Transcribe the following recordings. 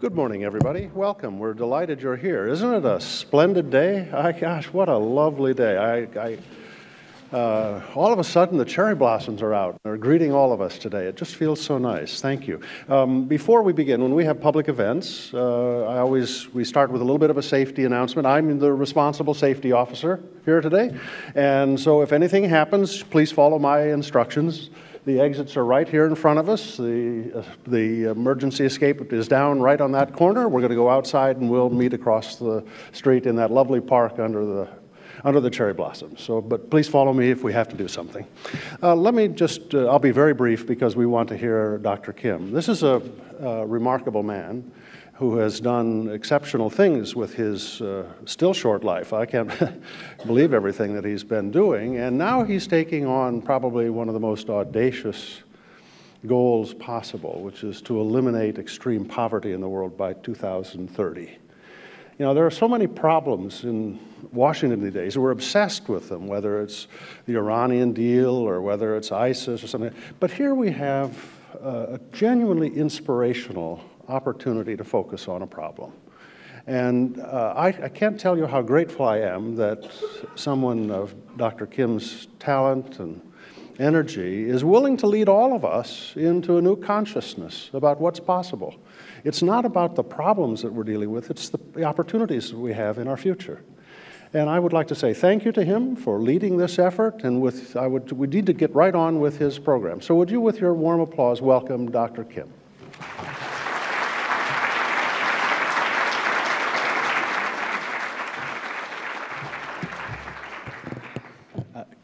Good morning, everybody. Welcome. We're delighted you're here. Isn't it a splendid day? Gosh, what a lovely day. All of a sudden, the cherry blossoms are out. They're greeting all of us today. It just feels so nice. Thank you. Before we begin, when we have public events, we start with a little bit of a safety announcement. I'm the responsible safety officer here today, and so if anything happens, please follow my instructions. The exits are right here in front of us. The emergency escape is down right on that corner. We're going to go outside, and we'll meet across the street in that lovely park under the cherry blossoms. So, but please follow me if we have to do something. Let me just, I'll be very brief because we want to hear Dr. Kim. This is a remarkable man who has done exceptional things with his still short life. I can't believe everything that he's been doing. And now he's taking on probably one of the most audacious goals possible, which is to eliminate extreme poverty in the world by 2030. You know, there are so many problems in Washington these days. We're obsessed with them, whether it's the Iranian deal or whether it's ISIS or something. But here we have a genuinely inspirational opportunity to focus on a problem. And I can't tell you how grateful I am that someone of Dr. Kim's talent and energy is willing to lead all of us into a new consciousness about what's possible. It's not about the problems that we're dealing with, it's the opportunities that we have in our future. And I would like to say thank you to him for leading this effort, and we need to get right on with his program. So would you, with your warm applause, welcome Dr. Kim.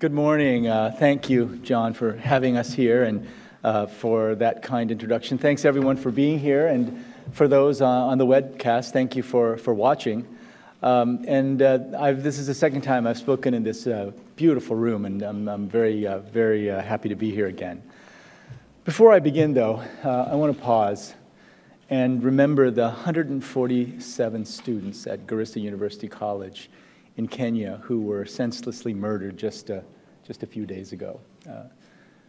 Good morning. Thank you, John, for having us here and for that kind introduction. Thanks, everyone, for being here. And for those on the webcast, thank you for watching. This is the second time I've spoken in this beautiful room, and I'm very, very happy to be here again. Before I begin, though, I want to pause and remember the 147 students at Garissa University College in Kenya who were senselessly murdered just a few days ago.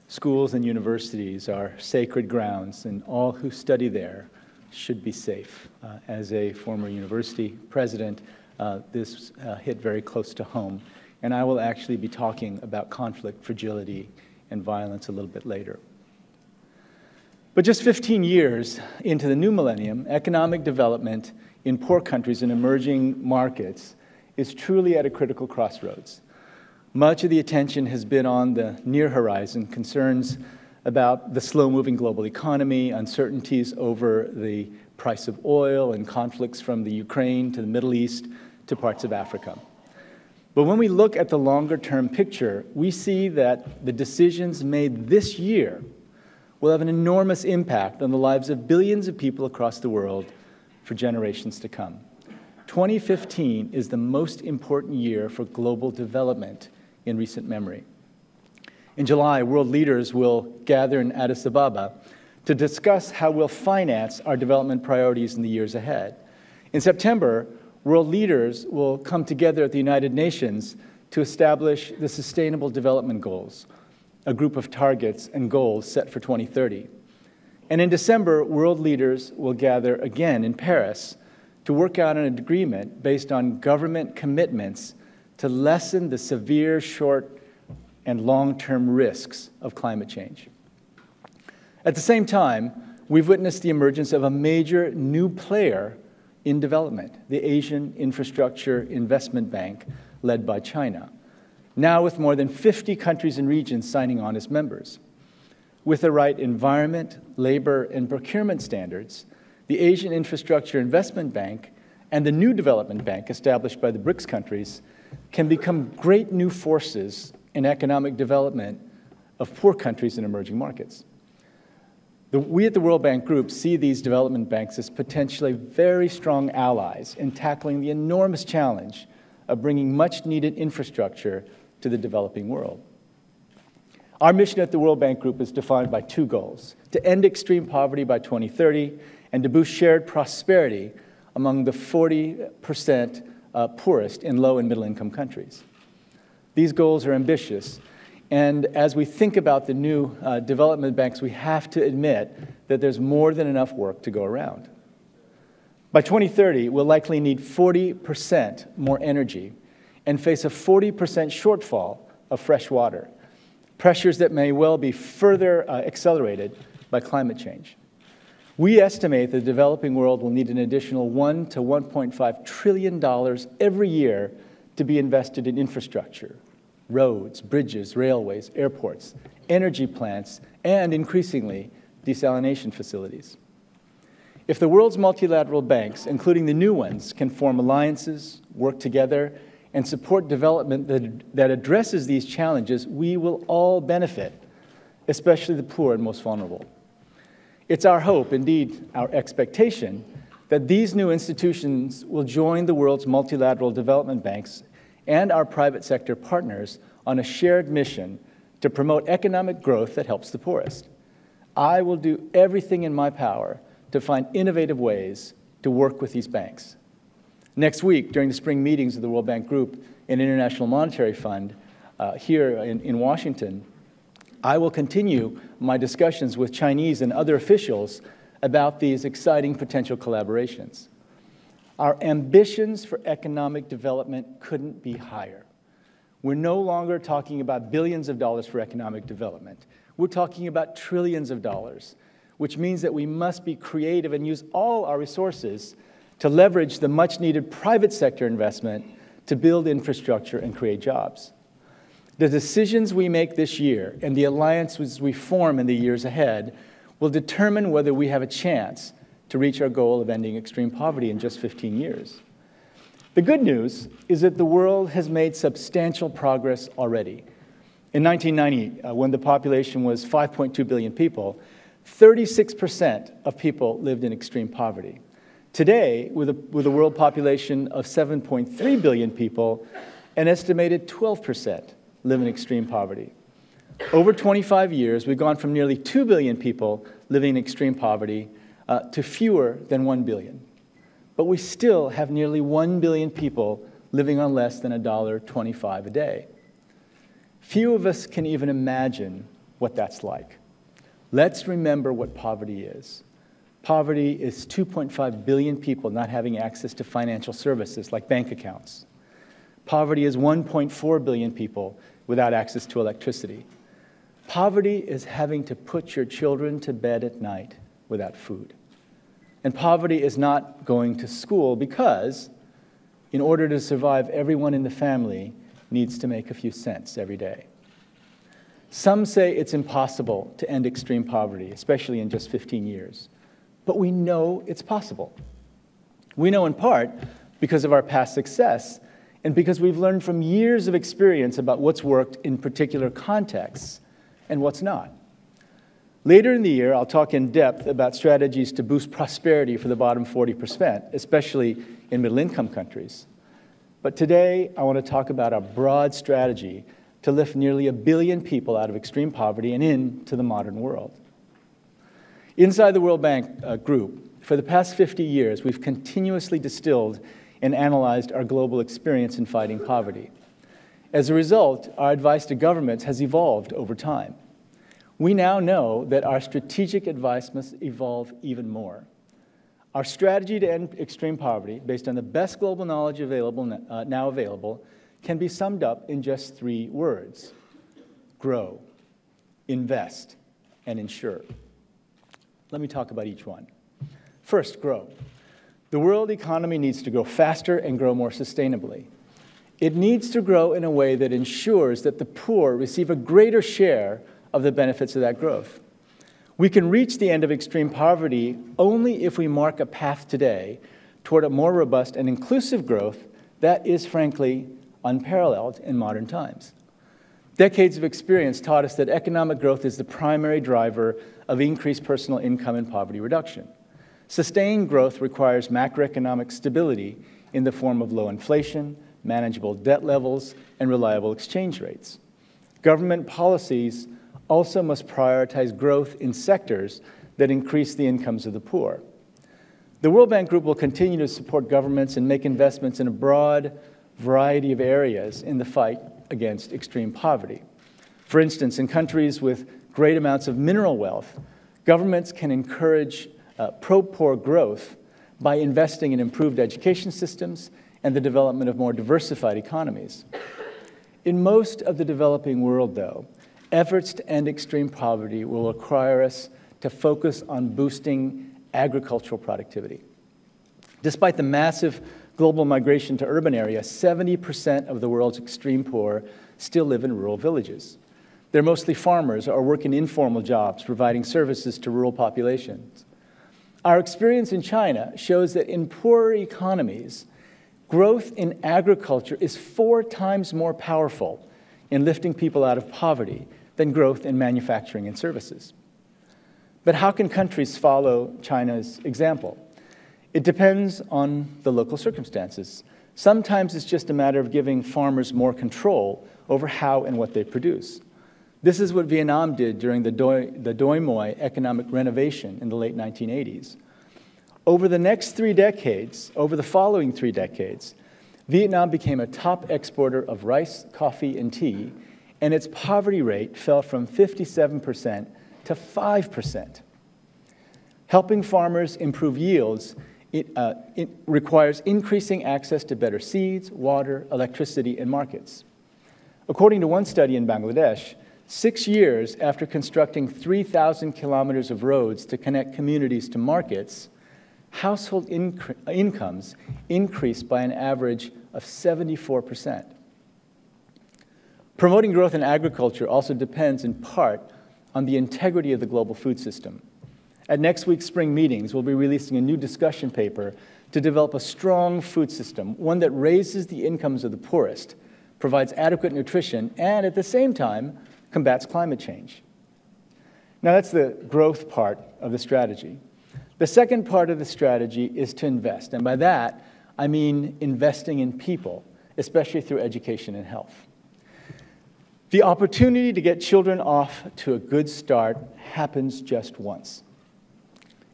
Schools and universities are sacred grounds, and all who study there should be safe. As a former university president, this hit very close to home, and I will actually be talking about conflict, fragility, and violence a little bit later. But just 15 years into the new millennium, economic development in poor countries and emerging markets is truly at a critical crossroads. Much of the attention has been on the near horizon, concerns about the slow-moving global economy, uncertainties over the price of oil, and conflicts from the Ukraine to the Middle East to parts of Africa. But when we look at the longer-term picture, we see that the decisions made this year will have an enormous impact on the lives of billions of people across the world for generations to come. 2015 is the most important year for global development in recent memory. In July, world leaders will gather in Addis Ababa to discuss how we'll finance our development priorities in the years ahead. In September, world leaders will come together at the United Nations to establish the Sustainable Development Goals, a group of targets and goals set for 2030. And in December, world leaders will gather again in Paris to work out an agreement based on government commitments to lessen the severe short and long-term risks of climate change. At the same time, we've witnessed the emergence of a major new player in development, the Asian Infrastructure Investment Bank, led by China, now with more than 50 countries and regions signing on as members. With the right environment, labor, and procurement standards, the Asian Infrastructure Investment Bank and the new development bank established by the BRICS countries can become great new forces in economic development of poor countries and emerging markets. We at the World Bank Group see these development banks as potentially very strong allies in tackling the enormous challenge of bringing much-needed infrastructure to the developing world. Our mission at the World Bank Group is defined by two goals: to end extreme poverty by 2030 and to boost shared prosperity among the 40% poorest in low- and middle-income countries. These goals are ambitious, and as we think about the new development banks, we have to admit that there's more than enough work to go around. By 2030, we'll likely need 40% more energy and face a 40% shortfall of fresh water, pressures that may well be further accelerated by climate change. We estimate the developing world will need an additional $1 to $1.5 trillion every year to be invested in infrastructure, roads, bridges, railways, airports, energy plants, and increasingly, desalination facilities. If the world's multilateral banks, including the new ones, can form alliances, work together, and support development that addresses these challenges, we will all benefit, especially the poor and most vulnerable. It's our hope, indeed our expectation, that these new institutions will join the world's multilateral development banks and our private sector partners on a shared mission to promote economic growth that helps the poorest. I will do everything in my power to find innovative ways to work with these banks. Next week, during the spring meetings of the World Bank Group and International Monetary Fund here in Washington, I will continue my discussions with Chinese and other officials about these exciting potential collaborations. Our ambitions for economic development couldn't be higher. We're no longer talking about billions of dollars for economic development. We're talking about trillions of dollars, which means that we must be creative and use all our resources to leverage the much-needed private sector investment to build infrastructure and create jobs. The decisions we make this year and the alliances we form in the years ahead will determine whether we have a chance to reach our goal of ending extreme poverty in just 15 years. The good news is that the world has made substantial progress already. In 1990, when the population was 5.2 billion people, 36% of people lived in extreme poverty. Today, with a world population of 7.3 billion people, an estimated 12% live in extreme poverty. Over 25 years, we've gone from nearly 2 billion people living in extreme poverty to fewer than 1 billion. But we still have nearly 1 billion people living on less than $1.25 a day. Few of us can even imagine what that's like. Let's remember what poverty is. Poverty is 2.5 billion people not having access to financial services like bank accounts. Poverty is 1.4 billion people without access to electricity. Poverty is having to put your children to bed at night without food. And poverty is not going to school because, in order to survive, everyone in the family needs to make a few cents every day. Some say it's impossible to end extreme poverty, especially in just 15 years. But we know it's possible. We know in part because of our past success and because we've learned from years of experience about what's worked in particular contexts and what's not. Later in the year, I'll talk in depth about strategies to boost prosperity for the bottom 40%, especially in middle-income countries. But today, I want to talk about a broad strategy to lift nearly 1 billion people out of extreme poverty and into the modern world. Inside the World Bank Group, for the past 50 years, we've continuously distilled and analyzed our global experience in fighting poverty. As a result, our advice to governments has evolved over time. We now know that our strategic advice must evolve even more. Our strategy to end extreme poverty, based on the best global knowledge available, can be summed up in just three words: grow, invest, and insure. Let me talk about each one. First, grow. The world economy needs to grow faster and grow more sustainably. It needs to grow in a way that ensures that the poor receive a greater share of the benefits of that growth. We can reach the end of extreme poverty only if we mark a path today toward a more robust and inclusive growth that is, frankly, unparalleled in modern times. Decades of experience taught us that economic growth is the primary driver of increased personal income and poverty reduction. Sustained growth requires macroeconomic stability in the form of low inflation, manageable debt levels, and reliable exchange rates. Government policies also must prioritize growth in sectors that increase the incomes of the poor. The World Bank Group will continue to support governments and make investments in a broad variety of areas in the fight against extreme poverty. For instance, in countries with great amounts of mineral wealth, governments can encourage pro-poor growth by investing in improved education systems and the development of more diversified economies. In most of the developing world, though, efforts to end extreme poverty will require us to focus on boosting agricultural productivity. Despite the massive global migration to urban areas, 70% of the world's extreme poor still live in rural villages. They're mostly farmers or work in informal jobs, providing services to rural populations. Our experience in China shows that in poorer economies, growth in agriculture is 4 times more powerful in lifting people out of poverty than growth in manufacturing and services. But how can countries follow China's example? It depends on the local circumstances. Sometimes it's just a matter of giving farmers more control over how and what they produce. This is what Vietnam did during the Doi Moi economic renovation in the late 1980s. Over the following 3 decades, Vietnam became a top exporter of rice, coffee, and tea, and its poverty rate fell from 57% to 5%. Helping farmers improve yields it requires increasing access to better seeds, water, electricity, and markets. According to one study in Bangladesh, 6 years after constructing 3,000 kilometers of roads to connect communities to markets, household incomes increased by an average of 74%. Promoting growth in agriculture also depends in part on the integrity of the global food system. At next week's spring meetings, we'll be releasing a new discussion paper to develop a strong food system, one that raises the incomes of the poorest, provides adequate nutrition, and at the same time, combats climate change. Now, that's the growth part of the strategy. The second part of the strategy is to invest, and by that, I mean investing in people, especially through education and health. The opportunity to get children off to a good start happens just once.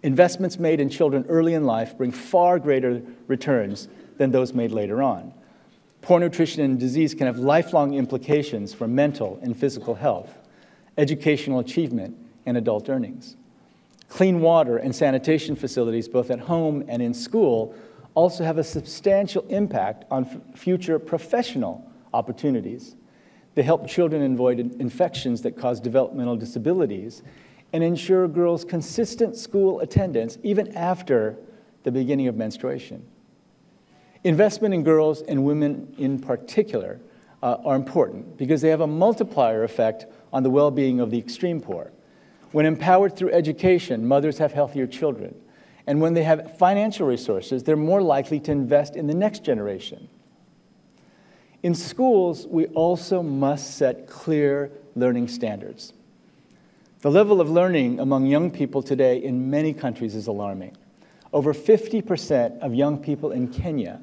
Investments made in children early in life bring far greater returns than those made later on. Poor nutrition and disease can have lifelong implications for mental and physical health, educational achievement, and adult earnings. Clean water and sanitation facilities, both at home and in school, also have a substantial impact on future professional opportunities. They help children avoid infections that cause developmental disabilities and ensure girls' consistent school attendance even after the beginning of menstruation. Investment in girls and women in particular are important because they have a multiplier effect on the well-being of the extreme poor. When empowered through education, mothers have healthier children. And when they have financial resources, they're more likely to invest in the next generation. In schools, we also must set clear learning standards. The level of learning among young people today in many countries is alarming. Over 50% of young people in Kenya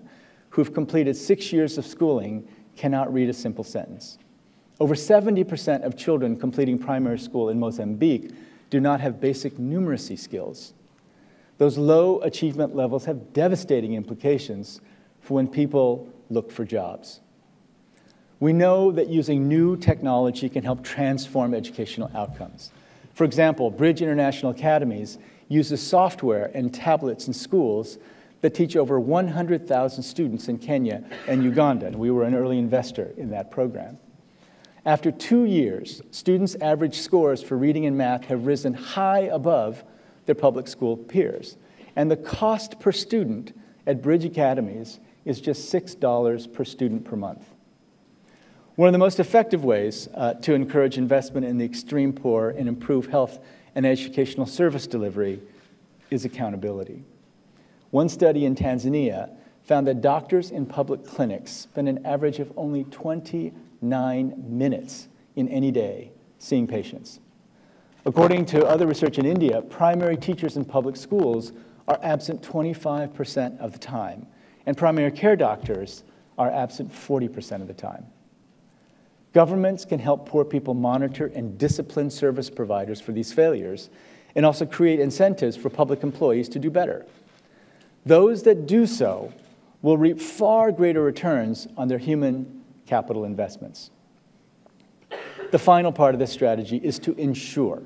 who've completed 6 years of schooling cannot read a simple sentence. Over 70% of children completing primary school in Mozambique do not have basic numeracy skills. Those low achievement levels have devastating implications for when people look for jobs. We know that using new technology can help transform educational outcomes. For example, Bridge International Academies uses software and tablets in schools that teach over 100,000 students in Kenya and Uganda, and we were an early investor in that program. After 2 years, students' average scores for reading and math have risen high above their public school peers, and the cost per student at Bridge Academies is just $6 per student per month. One of the most effective ways to encourage investment in the extreme poor and improve health and educational service delivery is accountability. One study in Tanzania found that doctors in public clinics spend an average of only 29 minutes in any day seeing patients. According to other research in India, primary teachers in public schools are absent 25% of the time, and primary care doctors are absent 40% of the time. Governments can help poor people monitor and discipline service providers for these failures and also create incentives for public employees to do better. Those that do so will reap far greater returns on their human capital investments. The final part of this strategy is to ensure.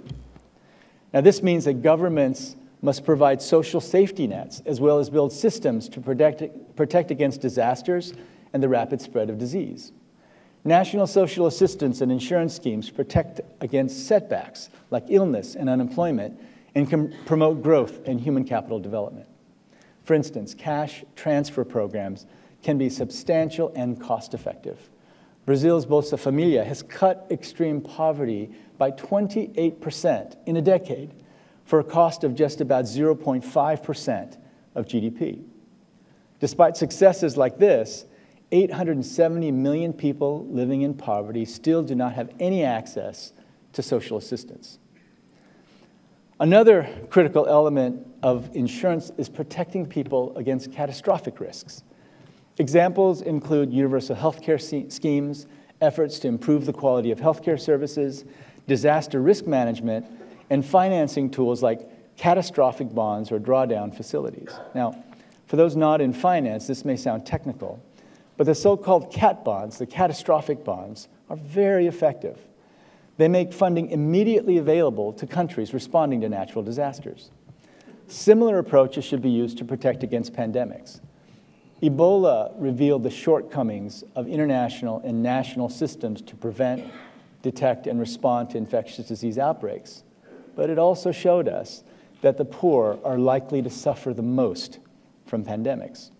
Now, this means that governments must provide social safety nets, as well as build systems to protect against disasters and the rapid spread of disease. National social assistance and insurance schemes protect against setbacks like illness and unemployment, and can promote growth and human capital development. For instance, cash transfer programs can be substantial and cost-effective. Brazil's Bolsa Família has cut extreme poverty by 28% in a decade for a cost of just about 0.5% of GDP. Despite successes like this, 870 million people living in poverty still do not have any access to social assistance. Another critical element of insurance is protecting people against catastrophic risks. Examples include universal health care schemes, efforts to improve the quality of healthcare services, disaster risk management, and financing tools like catastrophic bonds or drawdown facilities. Now, for those not in finance, this may sound technical, but the so-called cat bonds, the catastrophic bonds, are very effective. They make funding immediately available to countries responding to natural disasters. Similar approaches should be used to protect against pandemics. Ebola revealed the shortcomings of international and national systems to prevent, detect, and respond to infectious disease outbreaks. But it also showed us that the poor are likely to suffer the most from pandemics.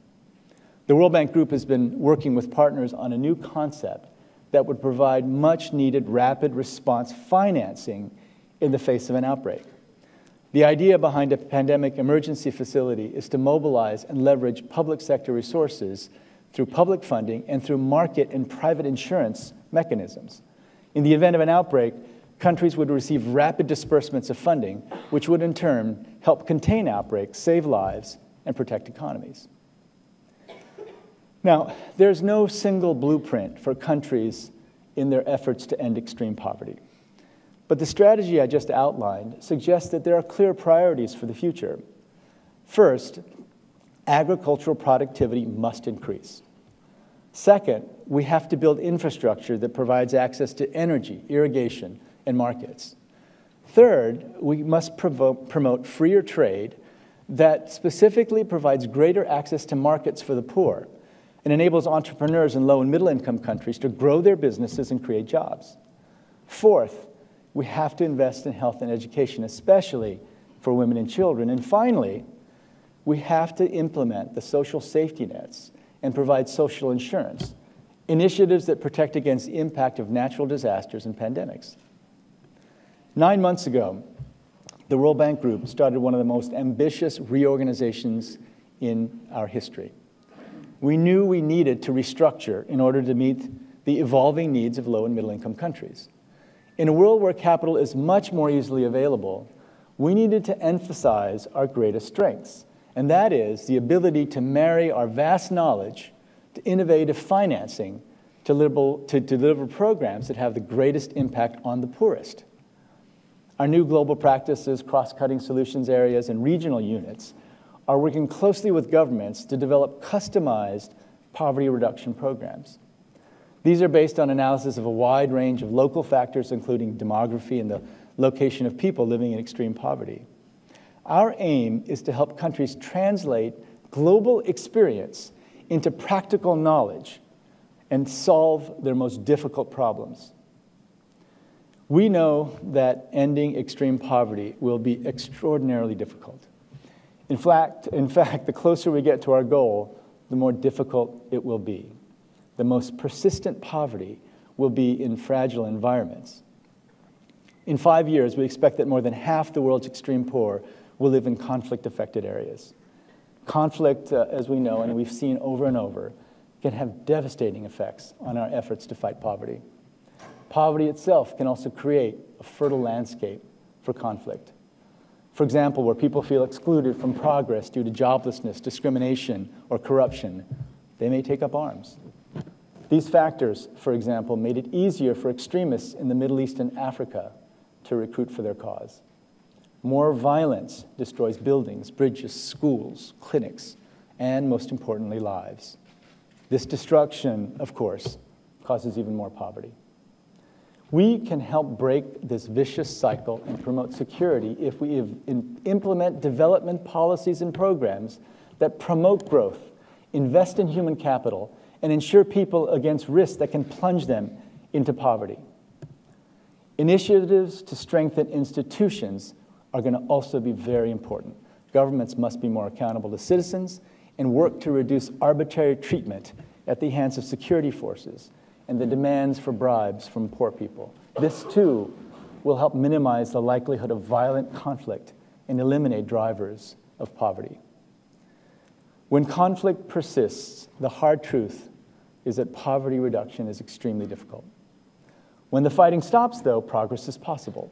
The World Bank Group has been working with partners on a new concept that would provide much-needed rapid response financing in the face of an outbreak. The idea behind a pandemic emergency facility is to mobilize and leverage public sector resources through public funding and through market and private insurance mechanisms. In the event of an outbreak, countries would receive rapid disbursements of funding, which would in turn help contain outbreaks, save lives, and protect economies. Now, there's no single blueprint for countries in their efforts to end extreme poverty. But the strategy I just outlined suggests that there are clear priorities for the future. First, agricultural productivity must increase. Second, we have to build infrastructure that provides access to energy, irrigation, and markets. Third, we must promote freer trade that specifically provides greater access to markets for the poor and enables entrepreneurs in low- and middle-income countries to grow their businesses and create jobs. Fourth, we have to invest in health and education, especially for women and children. And finally, we have to implement the social safety nets and provide social insurance, initiatives that protect against the impact of natural disasters and pandemics. 9 months ago, the World Bank Group started one of the most ambitious reorganizations in our history. We knew we needed to restructure in order to meet the evolving needs of low- and middle-income countries. In a world where capital is much more easily available, we needed to emphasize our greatest strengths, and that is the ability to marry our vast knowledge to innovative financing to deliver programs that have the greatest impact on the poorest. Our new global practices, cross-cutting solutions areas, and regional units are working closely with governments to develop customized poverty reduction programs. These are based on analysis of a wide range of local factors, including demography and the location of people living in extreme poverty. Our aim is to help countries translate global experience into practical knowledge and solve their most difficult problems. We know that ending extreme poverty will be extraordinarily difficult. In fact, the closer we get to our goal, the more difficult it will be. The most persistent poverty will be in fragile environments. In 5 years, we expect that more than half the world's extreme poor will live in conflict-affected areas. Conflict, as we know and we've seen over and over, can have devastating effects on our efforts to fight poverty. Poverty itself can also create a fertile landscape for conflict. For example, where people feel excluded from progress due to joblessness, discrimination, or corruption, they may take up arms. These factors, for example, made it easier for extremists in the Middle East and Africa to recruit for their cause. More violence destroys buildings, bridges, schools, clinics, and most importantly, lives. This destruction, of course, causes even more poverty. We can help break this vicious cycle and promote security if we implement development policies and programs that promote growth, invest in human capital, and insure people against risks that can plunge them into poverty. Initiatives to strengthen institutions are going to also be very important. Governments must be more accountable to citizens and work to reduce arbitrary treatment at the hands of security forces and the demands for bribes from poor people. This, too, will help minimize the likelihood of violent conflict and eliminate drivers of poverty. When conflict persists, the hard truth is that poverty reduction is extremely difficult. When the fighting stops, though, progress is possible.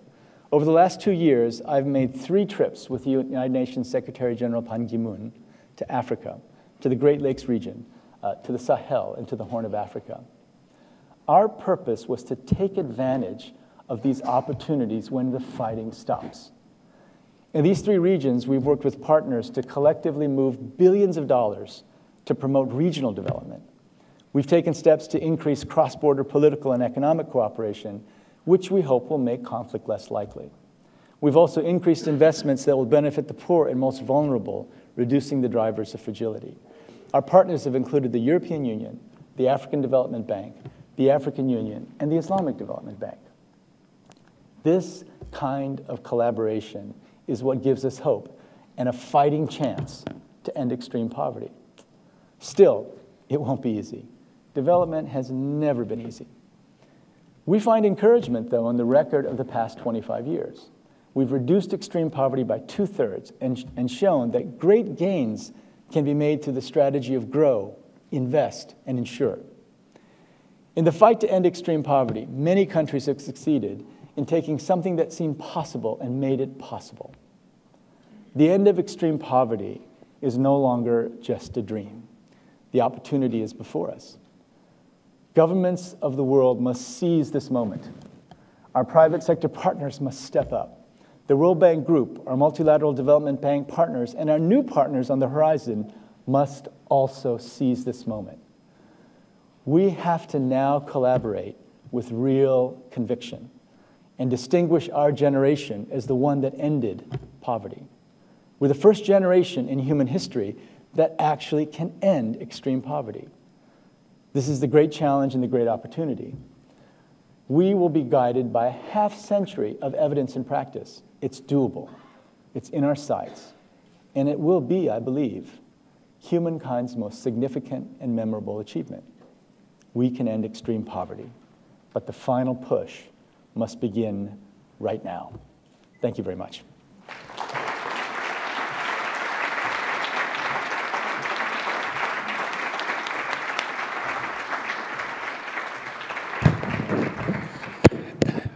Over the last 2 years, I've made 3 trips with the United Nations Secretary General Ban Ki-moon to Africa, to the Great Lakes region, to the Sahel, and to the Horn of Africa. Our purpose was to take advantage of these opportunities when the fighting stops. In these 3 regions, we've worked with partners to collectively move billions of dollars to promote regional development. We've taken steps to increase cross-border political and economic cooperation, which we hope will make conflict less likely. We've also increased investments that will benefit the poor and most vulnerable, reducing the drivers of fragility. Our partners have included the European Union, the African Development Bank, the African Union, and the Islamic Development Bank. This kind of collaboration is what gives us hope and a fighting chance to end extreme poverty. Still, it won't be easy. Development has never been easy. We find encouragement, though, in the record of the past 25 years. We've reduced extreme poverty by 2/3 and shown that great gains can be made through the strategy of grow, invest, and insure. In the fight to end extreme poverty, many countries have succeeded in taking something that seemed possible and made it possible. The end of extreme poverty is no longer just a dream. The opportunity is before us. Governments of the world must seize this moment. Our private sector partners must step up. The World Bank Group, our multilateral development bank partners, and our new partners on the horizon must also seize this moment. We have to now collaborate with real conviction and distinguish our generation as the one that ended poverty. We're the first generation in human history that actually can end extreme poverty. This is the great challenge and the great opportunity. We will be guided by a half-century of evidence and practice. It's doable. It's in our sights. And it will be, I believe, humankind's most significant and memorable achievement. We can end extreme poverty, but the final push must begin right now. Thank you very much.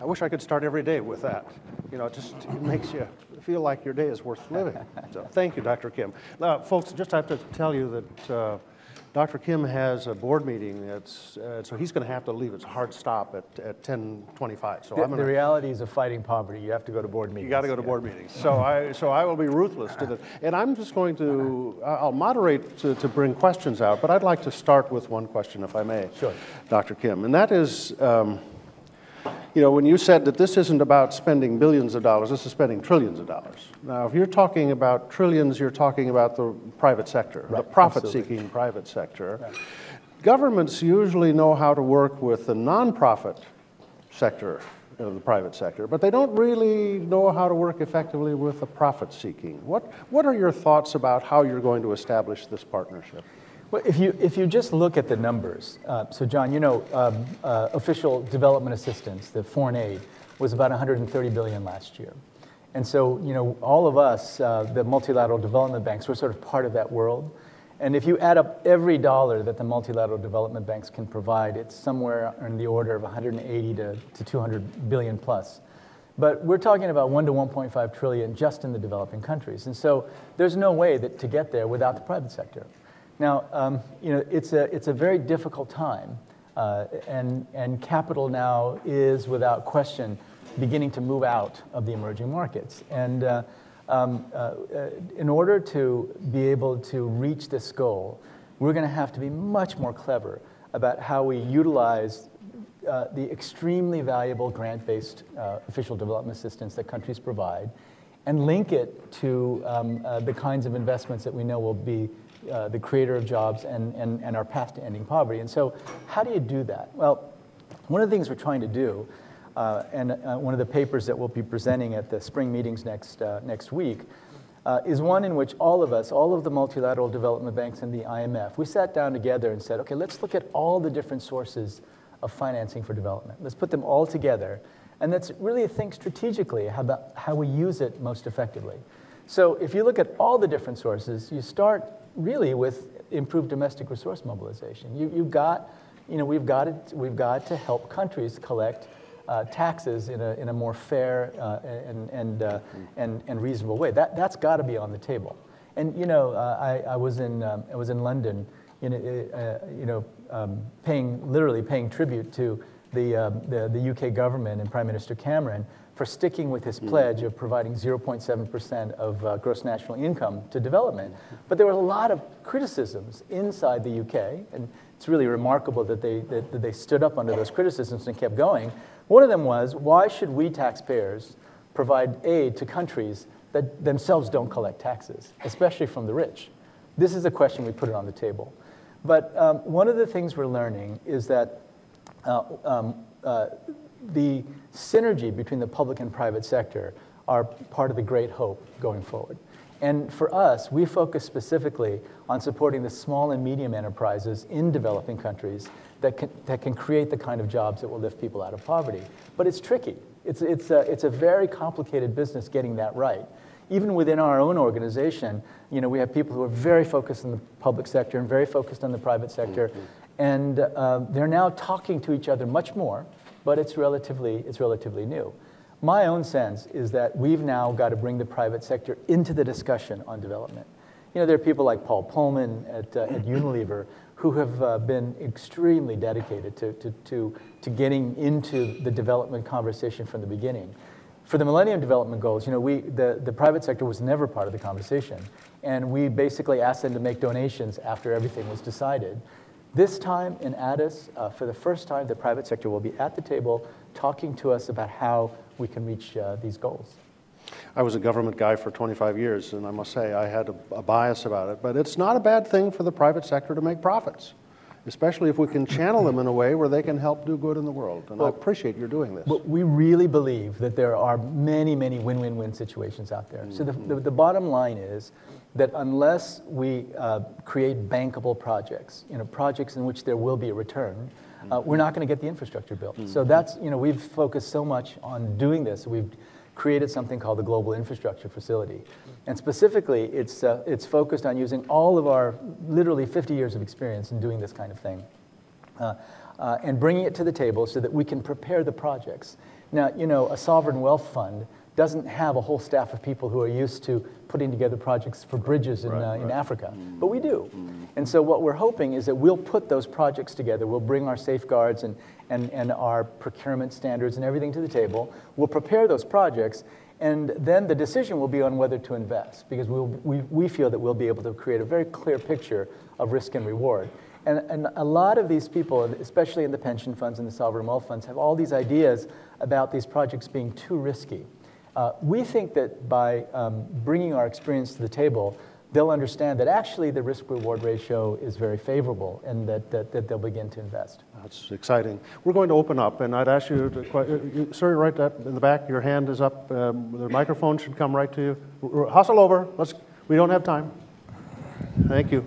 I wish I could start every day with that. You know, it makes you feel like your day is worth living. So thank you, Dr. Kim. Now, folks, just have to tell you that Dr. Kim has a board meeting. So he's going to have to leave. It's a hard stop at 10:25. So the reality is of fighting poverty. You have to go to board meetings. You got to go to board meetings. So I will be ruthless to this, and I'm just going to I'll moderate to bring questions out. But I'd like to start with one question, if I may, sure, Dr. Kim, and that is. You know, when you said that this isn't about spending billions of dollars, this is spending trillions of dollars. Now, if you're talking about trillions, you're talking about the private sector, right, the profit-seeking private sector. Right. Governments usually know how to work with the nonprofit sector of the private sector, but they don't really know how to work effectively with the profit-seeking. What are your thoughts about how you're going to establish this partnership? Well, if you just look at the numbers, so John, you know, official development assistance, the foreign aid, was about $130 billion last year. And so, you know, all of us, the multilateral development banks, we're sort of part of that world. And if you add up every dollar that the multilateral development banks can provide, it's somewhere in the order of 180 to 200 billion plus. But we're talking about 1 to 1.5 trillion just in the developing countries. And so there's no way that to get there without the private sector. Now, you know, it's a very difficult time, and capital now is, without question, beginning to move out of the emerging markets. And in order to be able to reach this goal, we're going to have to be much more clever about how we utilize the extremely valuable grant-based official development assistance that countries provide and link it to the kinds of investments that we know will be the creator of jobs and our path to ending poverty. And so how do you do that? Well, one of the things we're trying to do, and one of the papers that we'll be presenting at the spring meetings next week, is one in which all of us, all of the multilateral development banks and the IMF, we sat down together and said, okay, let's look at all the different sources of financing for development. Let's put them all together. And let's really think strategically about how we use it most effectively. So if you look at all the different sources, you start really with improved domestic resource mobilization. We've got to help countries collect taxes in a more fair and reasonable way. That's got to be on the table. And you know, I was in London, literally paying tribute to the UK government and Prime Minister Cameron for sticking with his pledge of providing 0.7% of gross national income to development. But there were a lot of criticisms inside the UK, and it's really remarkable that they stood up under those criticisms and kept going. One of them was, why should we taxpayers provide aid to countries that themselves don't collect taxes, especially from the rich? This is a question we put it on the table. But one of the things we're learning is that the synergy between the public and private sector are part of the great hope going forward. And for us, we focus specifically on supporting the small and medium enterprises in developing countries that can create the kind of jobs that will lift people out of poverty. But it's tricky. It's a very complicated business getting that right. Even within our own organization, you know, we have people who are very focused on the public sector and very focused on the private sector. And they're now talking to each other much more, but it's relatively new. My own sense is that we've now got to bring the private sector into the discussion on development. You know, there are people like Paul Polman at Unilever who have been extremely dedicated to getting into the development conversation from the beginning. For the Millennium Development Goals, you know, the private sector was never part of the conversation, and we basically asked them to make donations after everything was decided. This time in Addis, for the first time, the private sector will be at the table talking to us about how we can reach these goals. I was a government guy for 25 years, and I must say I had a bias about it. But it's not a bad thing for the private sector to make profits, especially if we can channel them in a way where they can help do good in the world. And well, I appreciate your doing this. But we really believe that there are many, many win-win-win situations out there. So the bottom line is that unless we create bankable projects, you know, projects in which there will be a return, we're not going to get the infrastructure built. So that's, you know, we've focused so much on doing this. We've created something called the Global Infrastructure Facility. And specifically, it's focused on using all of our literally 50 years of experience in doing this kind of thing and bringing it to the table so that we can prepare the projects. Now, you know, a sovereign wealth fund doesn't have a whole staff of people who are used to putting together projects for bridges in Africa, but we do. And so what we're hoping is that we'll put those projects together, we'll bring our safeguards and our procurement standards and everything to the table, we'll prepare those projects, and then the decision will be on whether to invest, because we feel that we'll be able to create a very clear picture of risk and reward. And a lot of these people, especially in the pension funds and the sovereign wealth funds, have all these ideas about these projects being too risky. We think that by bringing our experience to the table, they'll understand that actually the risk-reward ratio is very favorable and that they'll begin to invest. That's exciting. We're going to open up, and I'd ask you to, sir, right up in the back, your hand is up. The microphone should come right to you. Hustle over. We don't have time. Thank you.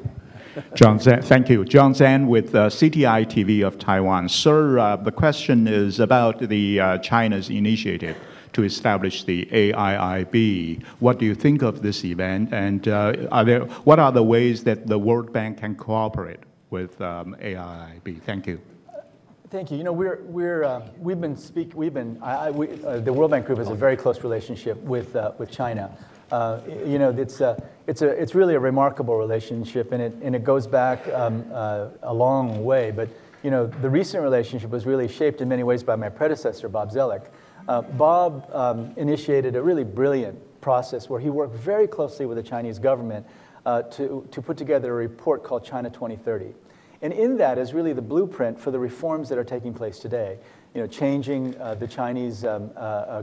John Zan, thank you. John Zan with CTI TV of Taiwan. Sir, the question is about the China's initiative to establish the AIIB. What do you think of this event, and what are the ways that the World Bank can cooperate with AIIB? Thank you. Thank you. You know, the World Bank Group has a very close relationship with China. You know, it's really a remarkable relationship, and it goes back a long way. But you know, the recent relationship was really shaped in many ways by my predecessor, Bob Zoellick. Bob initiated a really brilliant process where he worked very closely with the Chinese government to put together a report called China 2030. And in that is really the blueprint for the reforms that are taking place today. You know, changing the Chinese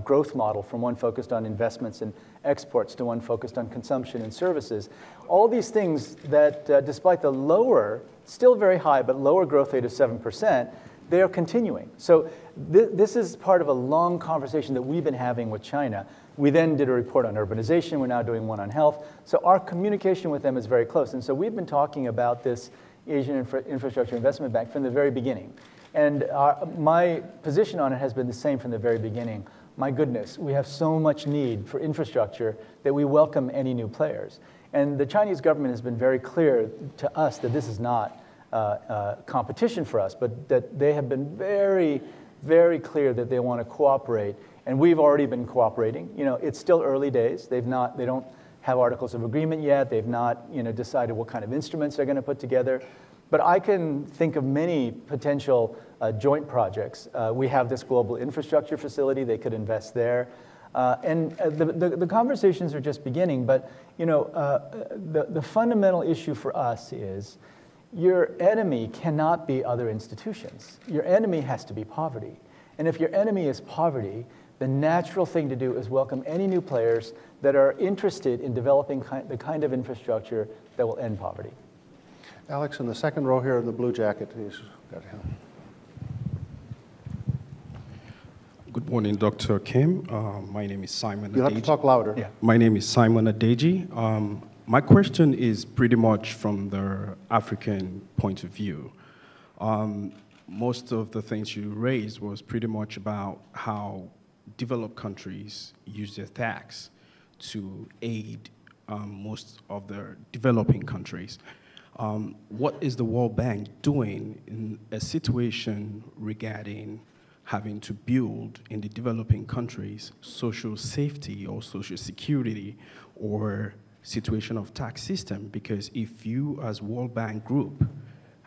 growth model from one focused on investments and exports to one focused on consumption and services. All these things that, despite the lower, still very high, but lower growth rate of 7%, they are continuing. So this is part of a long conversation that we've been having with China. We then did a report on urbanization. We're now doing one on health. So our communication with them is very close. And so we've been talking about this Asian Infrastructure Investment Bank from the very beginning. And my position on it has been the same from the very beginning. My goodness, we have so much need for infrastructure that we welcome any new players. And the Chinese government has been very clear to us that this is not competition for us, but that they have been very, very clear that they want to cooperate, and we've already been cooperating. You know, it's still early days. They don't have articles of agreement yet. They've not, you know, decided what kind of instruments they're going to put together. But I can think of many potential joint projects. We have this global infrastructure facility. They could invest there. And the conversations are just beginning. But, you know, the fundamental issue for us is, your enemy cannot be other institutions. Your enemy has to be poverty. And if your enemy is poverty, the natural thing to do is welcome any new players that are interested in developing the kind of infrastructure that will end poverty. Alex, in the second row here in the blue jacket, he's got him. Good morning, Dr. Kim. My name is Simon Adeji. You'll have to talk louder. Yeah. My name is Simon Adeji. My question is pretty much from the African point of view. Most of the things you raised was pretty much about how developed countries use their tax to aid most of their developing countries. What is the World Bank doing in a situation regarding having to build in the developing countries social safety or social security or situation of tax system? Because if you as World Bank Group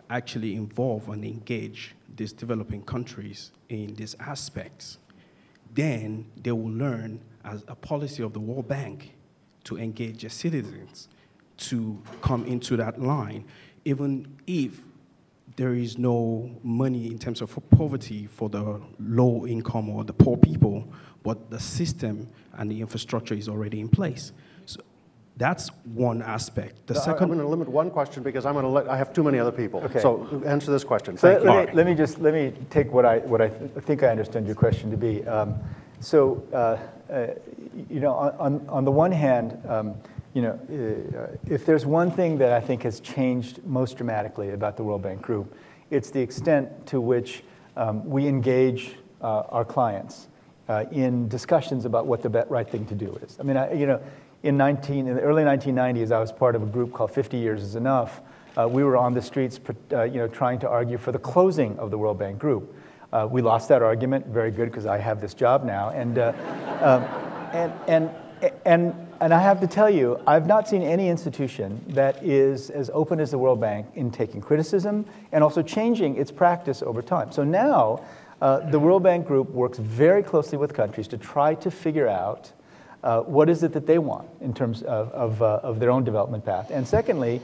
actually involve and engage these developing countries in these aspects, then they will learn as a policy of the World Bank to engage their citizens to come into that line, even if there is no money in terms of poverty for the low income or the poor people, but the system and the infrastructure is already in place. So that's one aspect. The second, I'm going to limit one question because I'm going to I have too many other people. Okay. So answer this question. So let me take what I think I understand your question to be. You know, on the one hand, you know, if there's one thing that I think has changed most dramatically about the World Bank Group, it's the extent to which we engage our clients in discussions about what the right thing to do is. I mean, you know. In the early 1990s, I was part of a group called 50 Years is Enough. We were on the streets you know, trying to argue for the closing of the World Bank Group. We lost that argument. Very good, because I have this job now. And, and I have to tell you, I've not seen any institution that is as open as the World Bank in taking criticism and also changing its practice over time. So now, the World Bank Group works very closely with countries to try to figure out what is it that they want in terms of their own development path. And secondly,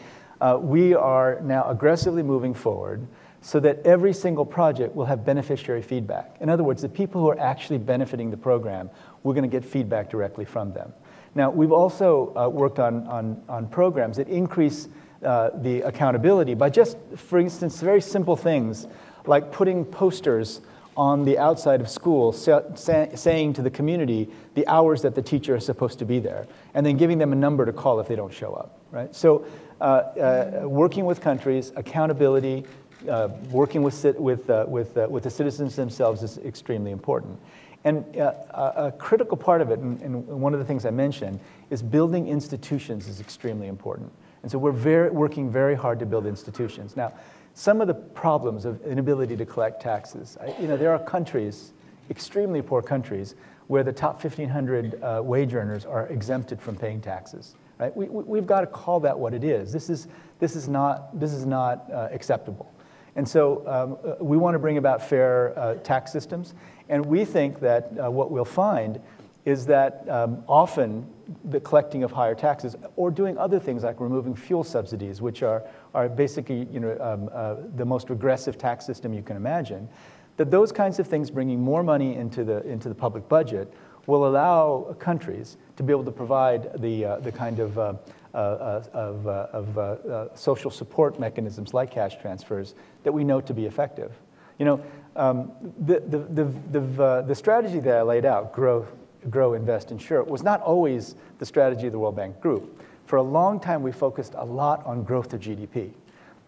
we are now aggressively moving forward so that every single project will have beneficiary feedback. In other words, the people who are actually benefiting the program, we're going to get feedback directly from them. Now, we've also worked on programs that increase the accountability by just, for instance, very simple things like putting posters on the outside of school saying to the community the hours that the teacher is supposed to be there, and then giving them a number to call if they don't show up, right? So working with countries, accountability, working with the citizens themselves is extremely important. And a critical part of it, and one of the things I mentioned, is building institutions is extremely important. And so we're working very hard to build institutions. Now, some of the problems of inability to collect taxes. You know, there are countries, extremely poor countries, where the top 1,500 wage earners are exempted from paying taxes. Right? We've got to call that what it is. This is not acceptable. And so we want to bring about fair tax systems. And we think that what we'll find is that often the collecting of higher taxes or doing other things like removing fuel subsidies, which are basically the most regressive tax system you can imagine, that those kinds of things, bringing more money into the public budget, will allow countries to be able to provide the kind of social support mechanisms like cash transfers that we know to be effective. You know, the strategy that I laid out, grow, invest, insure, was not always the strategy of the World Bank Group. For a long time, we focused a lot on growth of GDP,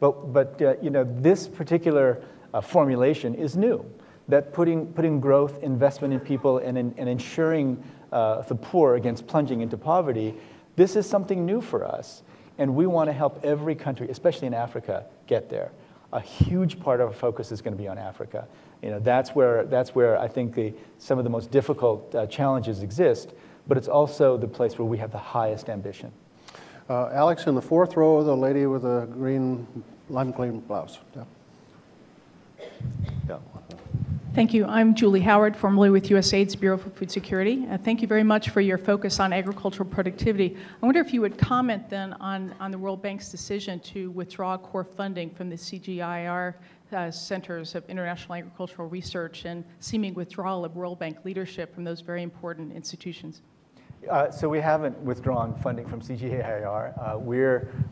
but you know, this particular formulation is new. That putting growth, investment in people, and ensuring the poor against plunging into poverty, this is something new for us, and we want to help every country, especially in Africa, get there. A huge part of our focus is going to be on Africa. You know, that's where I think some of the most difficult challenges exist, but it's also the place where we have the highest ambition. Alex, in the fourth row, the lady with a green, lime green blouse. Yeah. Yeah. Thank you. I'm Julie Howard, formerly with USAID's Bureau for Food Security. Thank you very much for your focus on agricultural productivity. I wonder if you would comment then on the World Bank's decision to withdraw core funding from the CGIAR centers of international agricultural research and seeming withdrawal of World Bank leadership from those very important institutions. So we haven't withdrawn funding from CGIAR.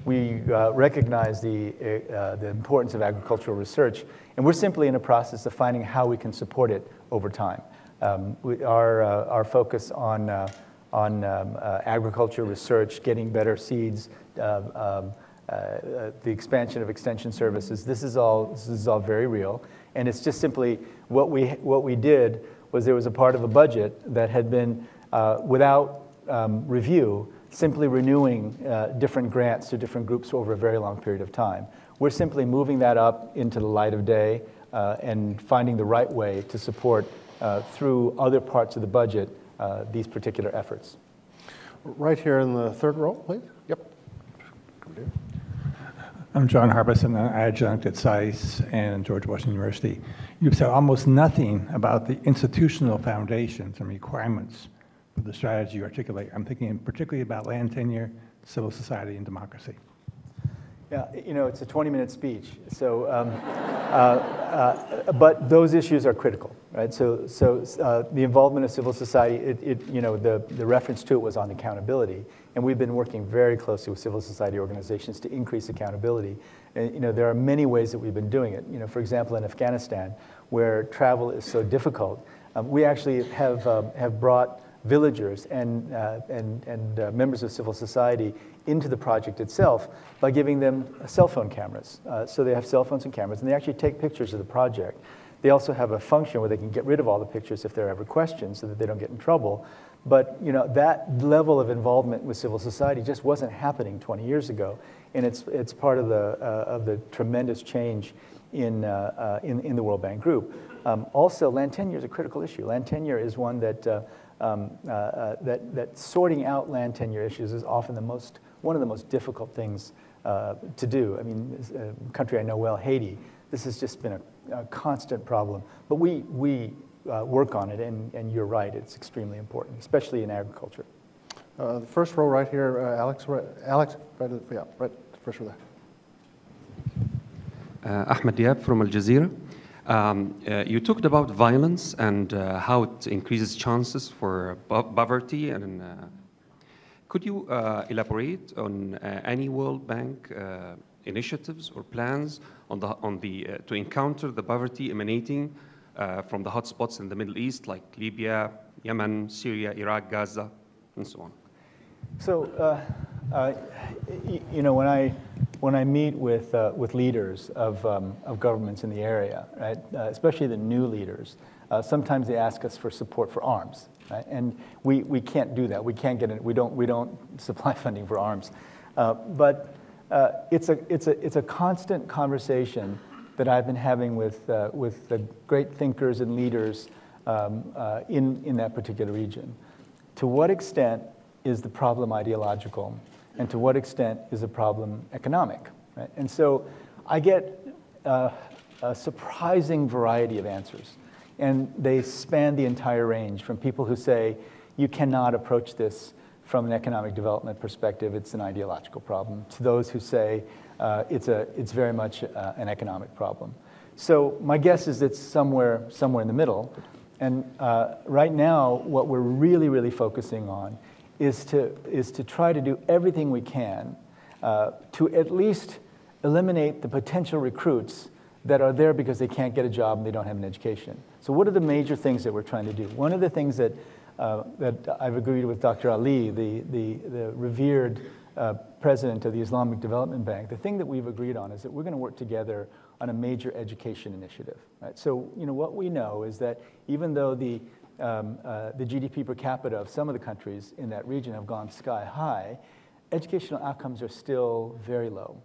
We recognize the importance of agricultural research, and we're simply in a process of finding how we can support it over time. Our focus on agriculture research, getting better seeds, the expansion of extension services, this is all very real, and it's just simply what we did was there was a part of a budget that had been without review, simply renewing different grants to different groups over a very long period of time. We're simply moving that up into the light of day and finding the right way to support through other parts of the budget these particular efforts. Right here in the third row, please. Yep. I'm John Harbison, an adjunct at SAIS and George Washington University. You've said almost nothing about the institutional foundations and requirements for the strategy you articulate. I'm thinking particularly about land tenure, civil society, and democracy. Yeah, you know, it's a 20-minute speech. So, but those issues are critical, right? So the involvement of civil society, you know, the reference to it was on accountability, and we've been working very closely with civil society organizations to increase accountability. And you know, there are many ways that we've been doing it. You know, for example, in Afghanistan, where travel is so difficult, we actually have brought villagers and members of civil society into the project itself by giving them cell phone cameras. So they have cell phones and cameras, and they actually take pictures of the project. They also have a function where they can get rid of all the pictures if there are ever questions so that they don't get in trouble. But you know, that level of involvement with civil society just wasn't happening 20 years ago, and it's part of the tremendous change in the World Bank Group. Also, land tenure is a critical issue. Land tenure is one that that sorting out land tenure issues is often one of the most difficult things to do. I mean, a country I know well, Haiti, this has just been a constant problem. But we work on it, and you're right, it's extremely important, especially in agriculture. The first row right here, Alex. Right, Alex, right, yeah, right, first row there. Ahmed Diab from Al Jazeera. You talked about violence and how it increases chances for poverty. And could you elaborate on any World Bank initiatives or plans on the to encounter the poverty emanating from the hotspots in the Middle East, like Libya, Yemen, Syria, Iraq, Gaza, and so on? So, you know, when I meet with leaders of governments in the area, right, especially the new leaders, sometimes they ask us for support for arms, right? And we can't do that. We can't get in. We don't supply funding for arms, but it's a constant conversation that I've been having with the great thinkers and leaders in that particular region. To what extent is the problem ideological? And to what extent is the problem economic? Right? And so I get a surprising variety of answers. And they span the entire range, from people who say, you cannot approach this from an economic development perspective. It's an ideological problem. To those who say it's very much an economic problem. So my guess is it's somewhere in the middle. And right now, what we're really focusing on is to try to do everything we can to at least eliminate the potential recruits that are there because they can't get a job and they don't have an education. So what are the major things that we're trying to do? One of the things that that I've agreed with Dr. Ali, the revered president of the Islamic Development Bank, the thing that we've agreed on is that we're going to work together on a major education initiative. Right? So what we know is that even though the GDP per capita of some of the countries in that region have gone sky high, educational outcomes are still very low.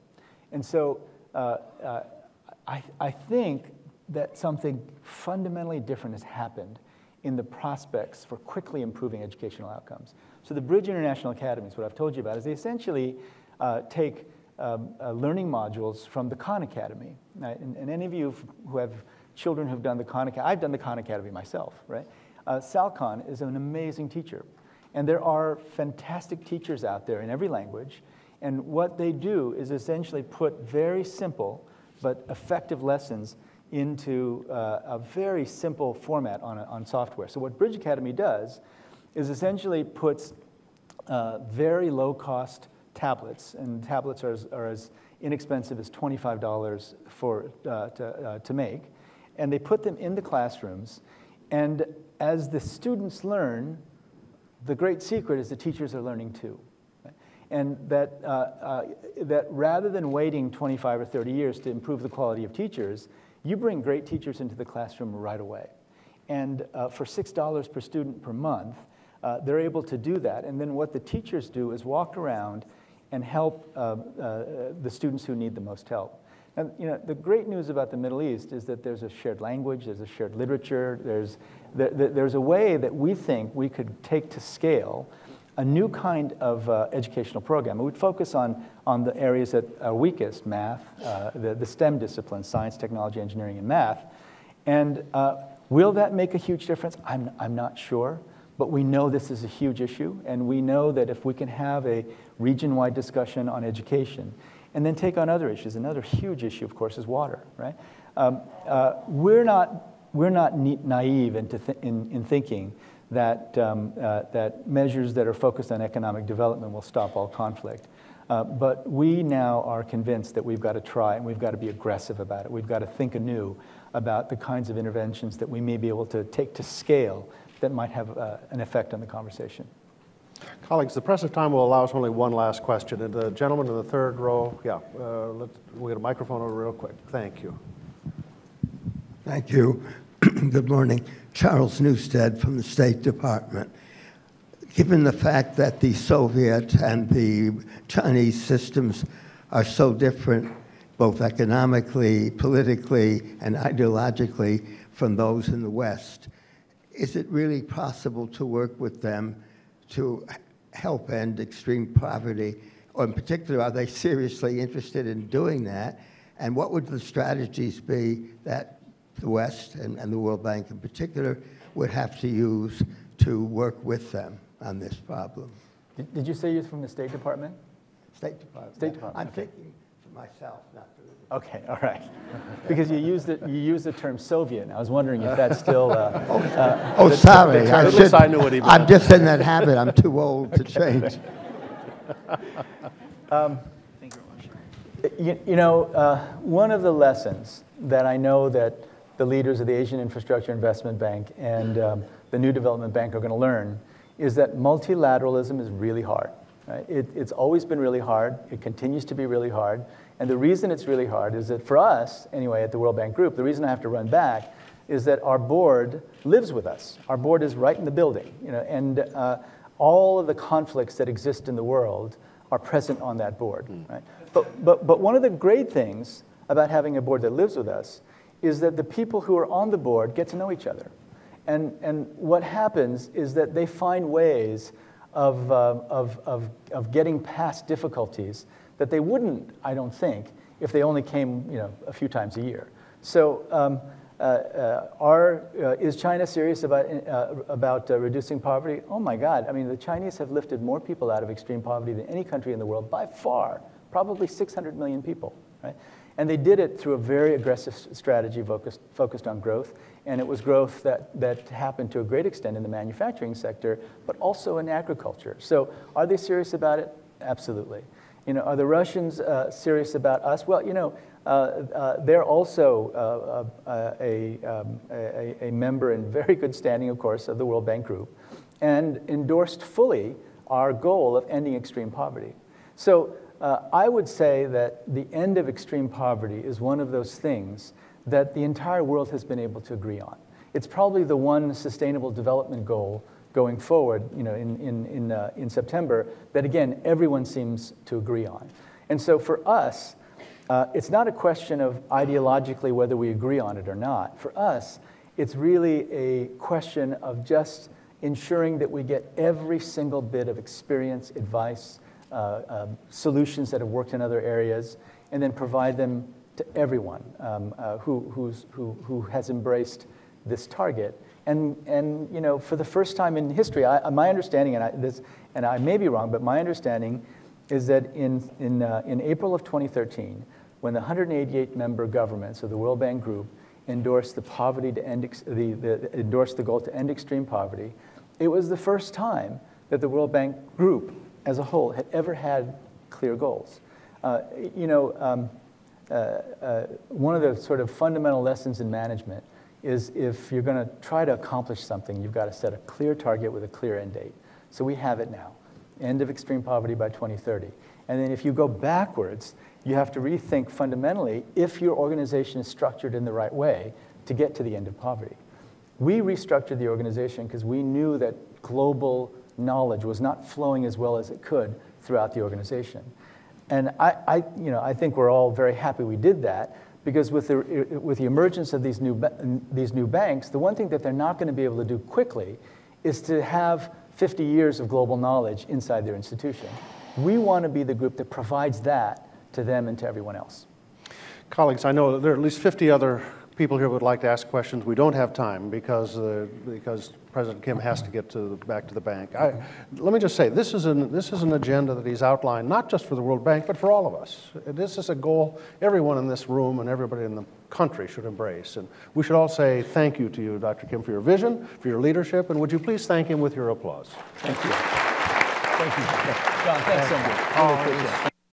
And so I think that something fundamentally different has happened in the prospects for quickly improving educational outcomes. So the Bridge International Academies, what I've told you about, is they essentially take learning modules from the Khan Academy. And any of you who have children who've done the Khan Academy, I've done the Khan Academy myself, right? Sal Khan is an amazing teacher. And there are fantastic teachers out there in every language. And what they do is essentially put very simple but effective lessons into a very simple format on software. So what Bridge Academy does is essentially puts very low-cost tablets, and tablets are as inexpensive as $25 for, to make, and they put them in the classrooms, and as the students learn, the great secret is the teachers are learning too. And that, that rather than waiting 25 or 30 years to improve the quality of teachers, you bring great teachers into the classroom right away. And for $6 per student per month, they're able to do that. And then what the teachers do is walk around and help the students who need the most help. And the great news about the Middle East is that there's a shared language, there's a shared literature, there's a way that we think we could take to scale a new kind of educational program. It would focus on the areas that are weakest, math, the STEM disciplines, science, technology, engineering, and math. And will that make a huge difference? I'm not sure, but we know this is a huge issue, and we know that if we can have a region-wide discussion on education, and then take on other issues, another huge issue, of course, is water, right? We're not naive in thinking that, that measures that are focused on economic development will stop all conflict. But we now are convinced that we've got to try and we've got to be aggressive about it. We've got to think anew about the kinds of interventions that we may be able to take to scale that might have an effect on the conversation. Colleagues, the press of time will allow us only one last question. And the gentleman in the third row, yeah, we'll get a microphone over real quick. Thank you. Thank you. Good morning. Charles Newstead from the State Department. Given the fact that the Soviet and the Chinese systems are so different, both economically, politically, and ideologically from those in the West, is it really possible to work with them to help end extreme poverty? Or in particular, are they seriously interested in doing that? And what would the strategies be that the West and the World Bank in particular would have to use to work with them on this problem? Did you say you're from the State Department? State Department. State Department. I'm thinking for myself, not for the... Okay, all right. Because you used the term Soviet, and I was wondering if that's still... sorry. I knew what he meant. I'm just in that habit. I'm too old to change. One of the lessons that I know that the leaders of the Asian Infrastructure Investment Bank and the New Development Bank are going to learn is that multilateralism is really hard. Right? It's always been really hard. It continues to be really hard. And the reason it's really hard is that for us, anyway, at the World Bank Group, the reason I have to run back is that our board lives with us. Our board is right in the building. And all of the conflicts that exist in the world are present on that board. Right? But one of the great things about having a board that lives with us is that the people who are on the board get to know each other. And what happens is that they find ways of getting past difficulties that they wouldn't, I don't think, if they only came a few times a year. So Is China serious about reducing poverty? Oh my God, I mean, the Chinese have lifted more people out of extreme poverty than any country in the world by far, probably 600 million people, right? And they did it through a very aggressive strategy focused on growth, and it was growth that happened to a great extent in the manufacturing sector, but also in agriculture. So are they serious about it? Absolutely. You know, are the Russians serious about us? Well, you know, they're also a member in very good standing, of course, of the World Bank Group, and endorsed fully our goal of ending extreme poverty. So I would say that the end of extreme poverty is one of those things that the entire world has been able to agree on. It's probably the one sustainable development goal going forward, you know, in September, that again, everyone seems to agree on. And so for us, it's not a question of ideologically whether we agree on it or not. For us, it's really a question of just ensuring that we get every single bit of experience, advice, solutions that have worked in other areas, and then provide them to everyone who has embraced this target. And you know, for the first time in history, my understanding, and I may be wrong, but my understanding is that in April of 2013, when the 188 member governments of the World Bank Group endorsed the poverty to end endorsed the goal to end extreme poverty, it was the first time that the World Bank Group as a whole had ever had clear goals. You know, one of the sort of fundamental lessons in management is if you're going to try to accomplish something, you've got to set a clear target with a clear end date. So we have it now, end of extreme poverty by 2030. And then if you go backwards, you have to rethink fundamentally if your organization is structured in the right way to get to the end of poverty. We restructured the organization because we knew that global knowledge was not flowing as well as it could throughout the organization. And you know, I think we're all very happy we did that, because with the emergence of these new banks, the one thing that they're not going to be able to do quickly is to have 50 years of global knowledge inside their institution. We want to be the group that provides that to them and to everyone else. Colleagues, I know there are at least 50 other people here would like to ask questions. We don't have time because President Kim has to get to back to the bank. Let me just say, this is an agenda that he's outlined, not just for the World Bank, but for all of us. This is a goal everyone in this room and everybody in the country should embrace. And we should all say thank you to you, Dr. Kim, for your vision, for your leadership, and would you please thank him with your applause? Thank you. Thank you, John. Thanks so much.